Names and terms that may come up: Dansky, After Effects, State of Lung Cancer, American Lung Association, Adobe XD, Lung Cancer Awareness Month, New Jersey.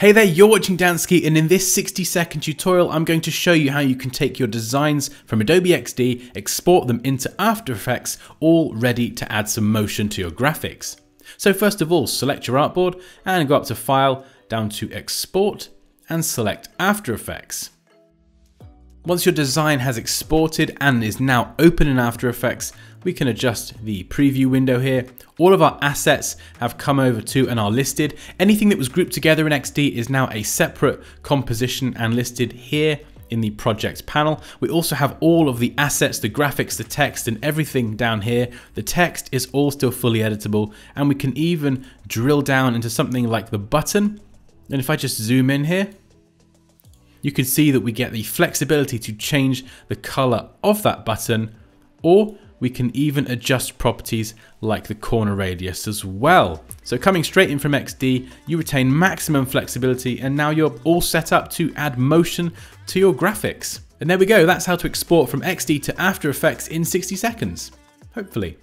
Hey there, you're watching Dansky, and in this 60-second tutorial I'm going to show you how you can take your designs from Adobe XD, export them into After Effects, all ready to add some motion to your graphics. So first of all, select your artboard and go up to File, down to Export, and select After Effects. Once your design has exported and is now open in After Effects, we can adjust the preview window here. All of our assets have come over to and are listed. Anything that was grouped together in XD is now a separate composition and listed here in the project panel. We also have all of the assets, the graphics, the text, and everything down here. The text is all still fully editable, and we can even drill down into something like the button. And if I just zoom in here, you can see that we get the flexibility to change the color of that button, or we can even adjust properties like the corner radius as well. So coming straight in from XD, you retain maximum flexibility, and now you're all set up to add motion to your graphics. And there we go, that's how to export from XD to After Effects in 60 seconds, hopefully.